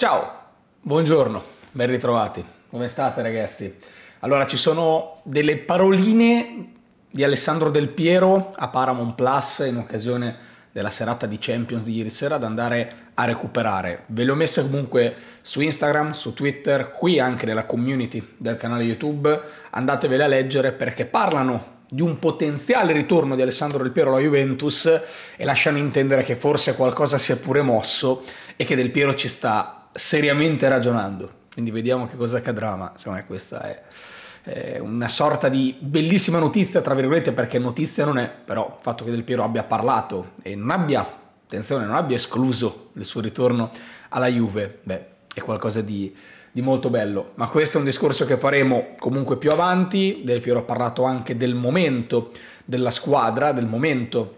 Ciao, buongiorno, ben ritrovati. Come state ragazzi? Allora, ci sono delle paroline di Alessandro Del Piero a Paramount Plus in occasione della serata di Champions di ieri sera da andare a recuperare. Ve le ho messe comunque su Instagram, su Twitter, qui anche nella community del canale YouTube. Andatevele a leggere perché parlano di un potenziale ritorno di Alessandro Del Piero alla Juventus e lasciano intendere che forse qualcosa si è pure mosso e che Del Piero ci sta seriamente ragionando. Quindi vediamo che cosa accadrà, ma secondo me questa è una sorta di bellissima notizia, tra virgolette, perché notizia non è, però il fatto che Del Piero abbia parlato e non abbia, attenzione, non abbia escluso il suo ritorno alla Juve, beh, è qualcosa di molto bello. Ma questo è un discorso che faremo comunque più avanti. Del Piero ha parlato anche del momento della squadra, del momento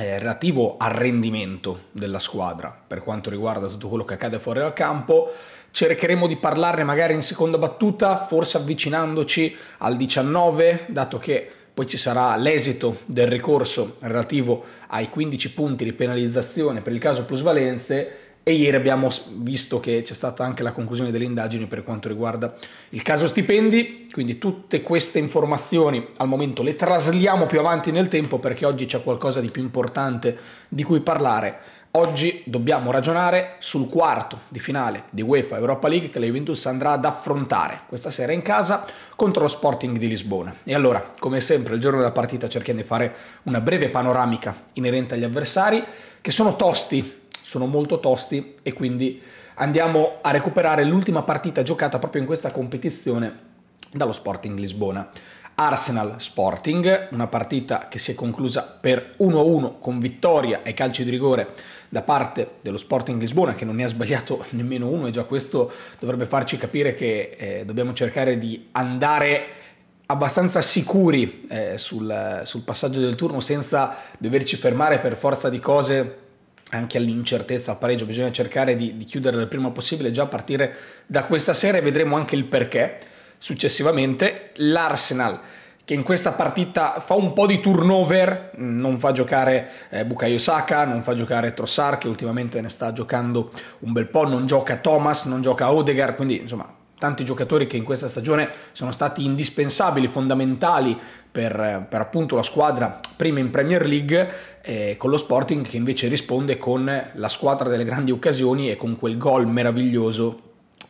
relativo al rendimento della squadra per quanto riguarda tutto quello che accade fuori dal campo. Cercheremo di parlarne magari in seconda battuta, forse avvicinandoci al 19, dato che poi ci sarà l'esito del ricorso relativo ai 15 punti di penalizzazione per il caso plusvalenze. E ieri abbiamo visto che c'è stata anche la conclusione delle indagini per quanto riguarda il caso stipendi, quindi tutte queste informazioni al momento le trasliamo più avanti nel tempo perché oggi c'è qualcosa di più importante di cui parlare. Oggi dobbiamo ragionare sul quarto di finale di UEFA Europa League che la Juventus andrà ad affrontare questa sera in casa contro lo Sporting di Lisbona. E allora, come sempre, il giorno della partita cerchiamo di fare una breve panoramica inerente agli avversari che sono tosti. Sono molto tosti e quindi andiamo a recuperare l'ultima partita giocata proprio in questa competizione dallo Sporting Lisbona. Arsenal-Sporting, una partita che si è conclusa per 1-1 con vittoria ai calci di rigore da parte dello Sporting Lisbona, che non ne ha sbagliato nemmeno uno, e già questo dovrebbe farci capire che dobbiamo cercare di andare abbastanza sicuri sul passaggio del turno senza doverci fermare per forza di cose anche all'incertezza, al pareggio. Bisogna cercare di chiudere il prima possibile già a partire da questa sera e vedremo anche il perché successivamente. L'Arsenal, che in questa partita fa un po' di turnover, non fa giocare Bukayo Saka, non fa giocare Trossard, che ultimamente ne sta giocando un bel po', non gioca Thomas, non gioca Odegaard, quindi insomma tanti giocatori che in questa stagione sono stati indispensabili, fondamentali per appunto la squadra prima in Premier League, con lo Sporting che invece risponde con la squadra delle grandi occasioni e con quel gol meraviglioso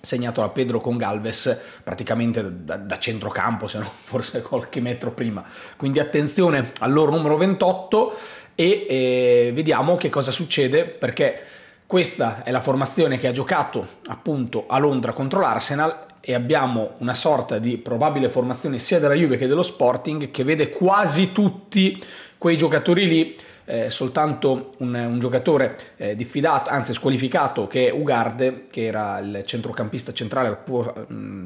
segnato da Pedro Gonçalves praticamente da centrocampo, se no forse qualche metro prima. Quindi attenzione al loro numero 28 e vediamo che cosa succede, perché questa è la formazione che ha giocato appunto a Londra contro l'Arsenal e abbiamo una sorta di probabile formazione sia della Juve che dello Sporting che vede quasi tutti quei giocatori lì, soltanto un giocatore diffidato, anzi squalificato, che è Ugarte, che era il centrocampista centrale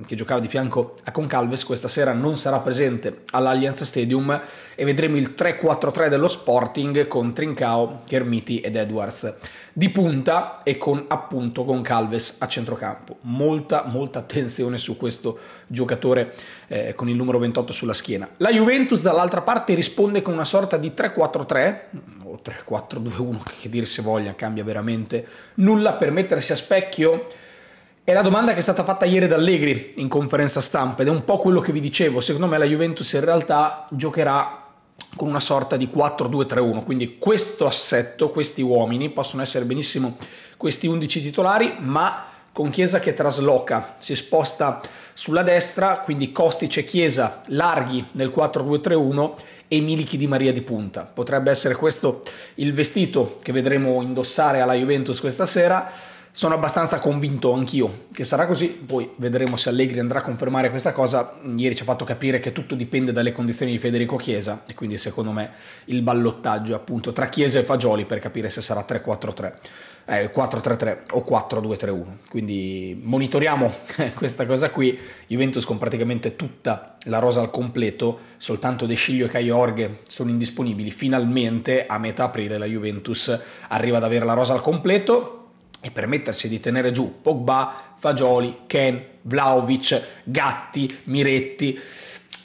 che giocava di fianco a Gonçalves. Questa sera non sarà presente all'Allianz Stadium e vedremo il 3-4-3 dello Sporting con Trincao, Kermiti ed Edwards di punta e con appunto Gonçalves a centrocampo. Molta attenzione su questo giocatore con il numero 28 sulla schiena. La Juventus dall'altra parte risponde con una sorta di 3-4-3 o 3-4-2-1, che dir si voglia, cambia veramente nulla. Per mettersi a specchio è la domanda che è stata fatta ieri da Allegri in conferenza stampa ed è un po' quello che vi dicevo. Secondo me la Juventus in realtà giocherà con una sorta di 4-2-3-1, quindi questo assetto, questi uomini, possono essere benissimo questi 11 titolari, ma con Chiesa che trasloca, si sposta sulla destra, quindi Kostic e Chiesa larghi nel 4-2-3-1 e Milik Di Maria di punta. Potrebbe essere questo il vestito che vedremo indossare alla Juventus questa sera. Sono abbastanza convinto anch'io che sarà così, poi vedremo se Allegri andrà a confermare questa cosa. Ieri ci ha fatto capire che tutto dipende dalle condizioni di Federico Chiesa e quindi secondo me il ballottaggio è appunto tra Chiesa e Fagioli per capire se sarà 3-4-3, 4-3-3 o 4-2-3-1. Quindi monitoriamo questa cosa qui. Juventus con praticamente tutta la rosa al completo, soltanto De Sciglio e Caiorghe sono indisponibili. Finalmente a metà aprile la Juventus arriva ad avere la rosa al completo e permettersi di tenere giù Pogba, Fagioli, Kean, Vlahovic, Gatti, Miretti,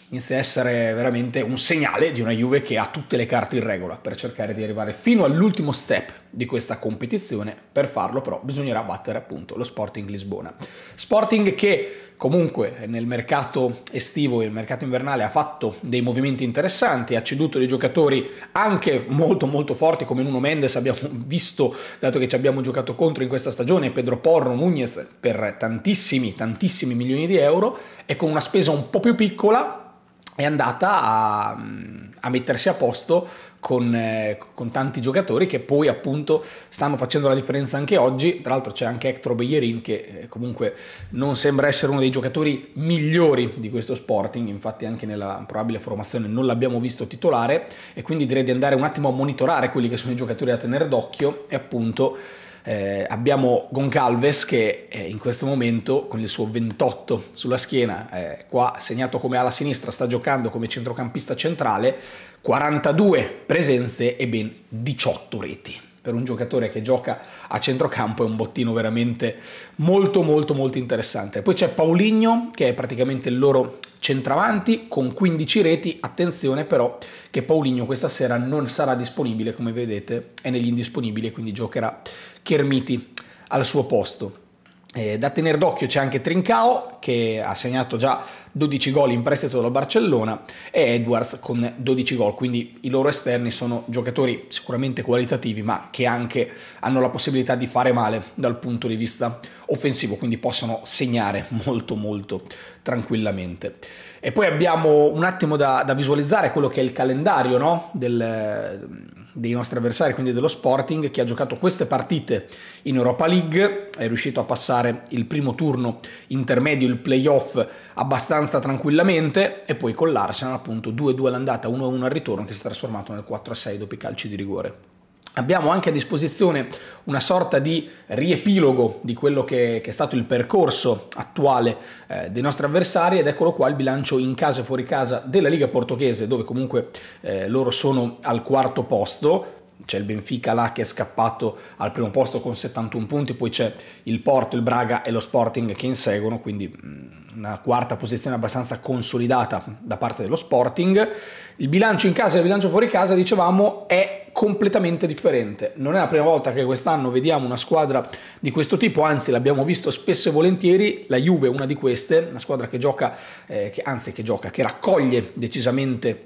inizia a essere veramente un segnale di una Juve che ha tutte le carte in regola per cercare di arrivare fino all'ultimo step di questa competizione. Per farlo però bisognerà battere appunto lo Sporting Lisbona. Sporting che comunque nel mercato estivo e il mercato invernale ha fatto dei movimenti interessanti, ha ceduto dei giocatori anche molto forti come Nuno Mendes, abbiamo visto, dato che ci abbiamo giocato contro in questa stagione, Pedro Porro, Nunez per tantissimi milioni di euro, e con una spesa un po' più piccola è andata a mettersi a posto con tanti giocatori che poi appunto stanno facendo la differenza anche oggi. Tra l'altro c'è anche Hector Bellerin, che comunque non sembra essere uno dei giocatori migliori di questo Sporting, infatti anche nella probabile formazione non l'abbiamo visto titolare, e quindi direi di andare un attimo a monitorare quelli che sono i giocatori da tenere d'occhio. E appunto abbiamo Goncalves che in questo momento con il suo 28 sulla schiena, qua segnato come ala sinistra, sta giocando come centrocampista centrale, 42 presenze e ben 18 reti. Per un giocatore che gioca a centrocampo è un bottino veramente molto interessante. Poi c'è Paulinho che è praticamente il loro centravanti con 15 reti. Attenzione però che Paulinho questa sera non sarà disponibile, come vedete è negli indisponibili, quindi giocherà Kermiti al suo posto. Da tenere d'occhio c'è anche Trincao che ha segnato già 12 gol in prestito dal Barcellona, e Edwards con 12 gol, quindi i loro esterni sono giocatori sicuramente qualitativi ma che anche hanno la possibilità di fare male dal punto di vista offensivo, quindi possono segnare molto tranquillamente. E poi abbiamo un attimo da visualizzare quello che è il calendario, no? Dei nostri avversari, quindi dello Sporting, che ha giocato queste partite in Europa League, è riuscito a passare il primo turno intermedio, il playoff, abbastanza tranquillamente, e poi con l'Arsenal appunto 2-2 all'andata, 1-1 al ritorno, che si è trasformato nel 4-6 dopo i calci di rigore. Abbiamo anche a disposizione una sorta di riepilogo di quello che è stato il percorso attuale dei nostri avversari, ed eccolo qua il bilancio in casa e fuori casa della Liga Portoghese, dove comunque loro sono al quarto posto. C'è il Benfica là che è scappato al primo posto con 71 punti, poi c'è il Porto, il Braga e lo Sporting che inseguono, quindi una quarta posizione abbastanza consolidata da parte dello Sporting. Il bilancio in casa e il bilancio fuori casa, dicevamo, è completamente differente. Non è la prima volta che quest'anno vediamo una squadra di questo tipo, anzi l'abbiamo visto spesso e volentieri. La Juve è una di queste, una squadra che che raccoglie decisamente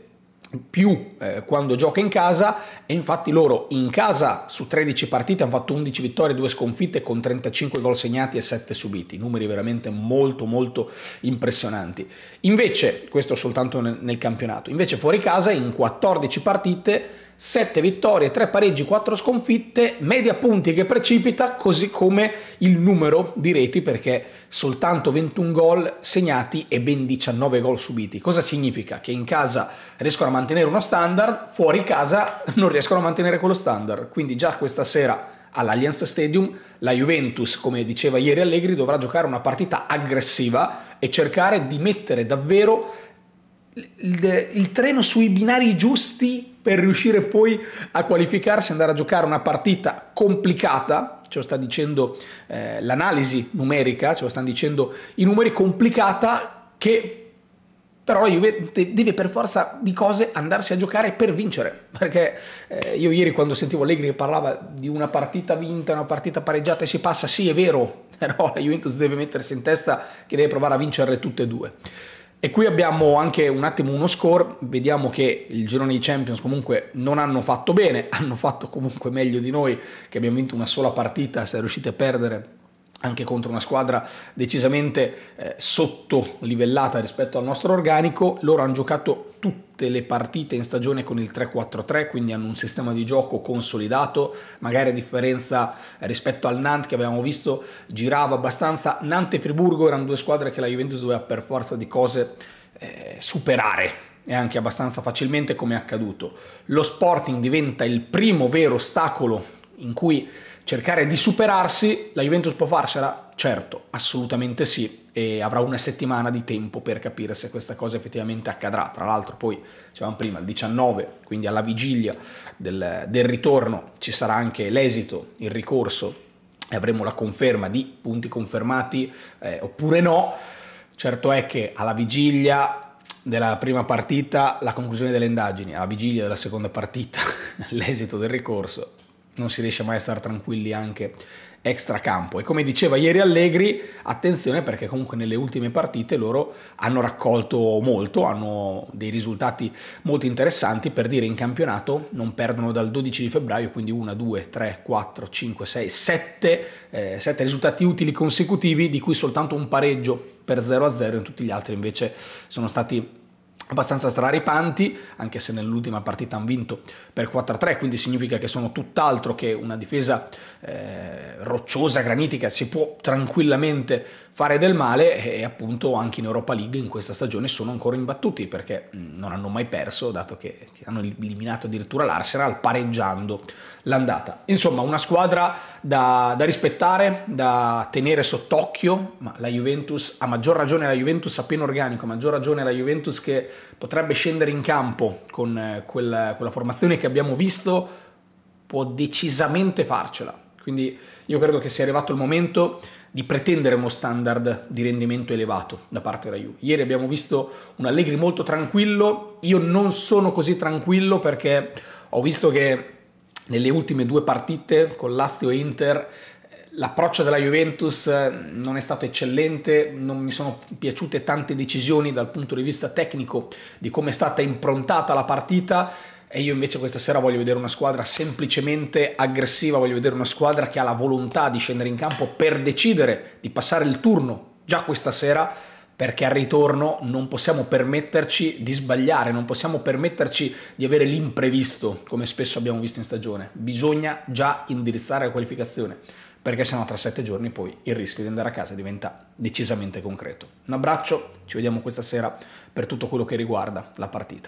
più quando gioca in casa, e infatti loro in casa su 13 partite hanno fatto 11 vittorie, 2 sconfitte, con 35 gol segnati e 7 subiti, numeri veramente molto impressionanti. Invece, questo soltanto nel campionato, invece fuori casa in 14 partite 7 vittorie, 3 pareggi, 4 sconfitte, media punti che precipita, così come il numero di reti, perché soltanto 21 gol segnati e ben 19 gol subiti. Cosa significa? Che in casa riescono a mantenere uno standard, fuori casa non riescono a mantenere quello standard. Quindi già questa sera all'Allianz Stadium la Juventus, come diceva ieri Allegri, dovrà giocare una partita aggressiva e cercare di mettere davvero il treno sui binari giusti per riuscire poi a qualificarsi e andare a giocare una partita complicata. Ce lo sta dicendo l'analisi numerica, ce lo stanno dicendo i numeri, complicata, che però Juve deve per forza di cose andarsi a giocare per vincere, perché io ieri quando sentivo Allegri che parlava di una partita vinta, una partita pareggiata e si passa, sì è vero, però la Juventus deve mettersi in testa che deve provare a vincerle tutte e due. E qui abbiamo anche un attimo uno score, vediamo che il girone di Champions comunque non hanno fatto bene, hanno fatto comunque meglio di noi, che abbiamo vinto una sola partita, se riuscite a perdere anche contro una squadra decisamente sottolivellata rispetto al nostro organico. Loro hanno giocato tutte le partite in stagione con il 3-4-3, quindi hanno un sistema di gioco consolidato, magari a differenza rispetto al Nantes che abbiamo visto girava abbastanza. Nantes e Friburgo erano due squadre che la Juventus doveva per forza di cose superare, e anche abbastanza facilmente, come è accaduto. Lo Sporting diventa il primo vero ostacolo in cui cercare di superarsi. La Juventus può farcela? Certo, assolutamente sì, e avrà una settimana di tempo per capire se questa cosa effettivamente accadrà. Tra l'altro poi, dicevamo prima, il 19, quindi alla vigilia del ritorno, ci sarà anche l'esito, il ricorso, e avremo la conferma di punti confermati oppure no. Certo è che alla vigilia della prima partita, la conclusione delle indagini, alla vigilia della seconda partita, l'esito del ricorso, non si riesce mai a stare tranquilli anche extracampo. E come diceva ieri Allegri, attenzione, perché comunque nelle ultime partite loro hanno raccolto molto, hanno dei risultati molto interessanti. Per dire, in campionato non perdono dal 12 di febbraio, quindi 1, 2, 3, 4, 5, 6, 7 risultati utili consecutivi, di cui soltanto un pareggio per 0-0, in tutti gli altri invece sono stati abbastanza straripanti, anche se nell'ultima partita hanno vinto per 4-3, quindi significa che sono tutt'altro che una difesa rocciosa, granitica, si può tranquillamente fare del male. E appunto anche in Europa League in questa stagione sono ancora imbattuti, perché non hanno mai perso, dato che hanno eliminato addirittura l'Arsenal pareggiando l'andata. Insomma, una squadra da rispettare, da tenere sott'occhio, ma la Juventus, a maggior ragione la Juventus a pieno organico, a maggior ragione la Juventus che potrebbe scendere in campo con quella formazione che abbiamo visto, può decisamente farcela. Quindi io credo che sia arrivato il momento di pretendere uno standard di rendimento elevato da parte della Juve. Ieri abbiamo visto un Allegri molto tranquillo, io non sono così tranquillo, perché ho visto che nelle ultime due partite con Lazio e Inter l'approccio della Juventus non è stato eccellente, non mi sono piaciute tante decisioni dal punto di vista tecnico di come è stata improntata la partita, e io invece questa sera voglio vedere una squadra semplicemente aggressiva, voglio vedere una squadra che ha la volontà di scendere in campo per decidere di passare il turno già questa sera, perché al ritorno non possiamo permetterci di sbagliare, non possiamo permetterci di avere l'imprevisto come spesso abbiamo visto in stagione. Bisogna già indirizzare la qualificazione, perché sennò tra 7 giorni poi il rischio di andare a casa diventa decisamente concreto. Un abbraccio, ci vediamo questa sera per tutto quello che riguarda la partita.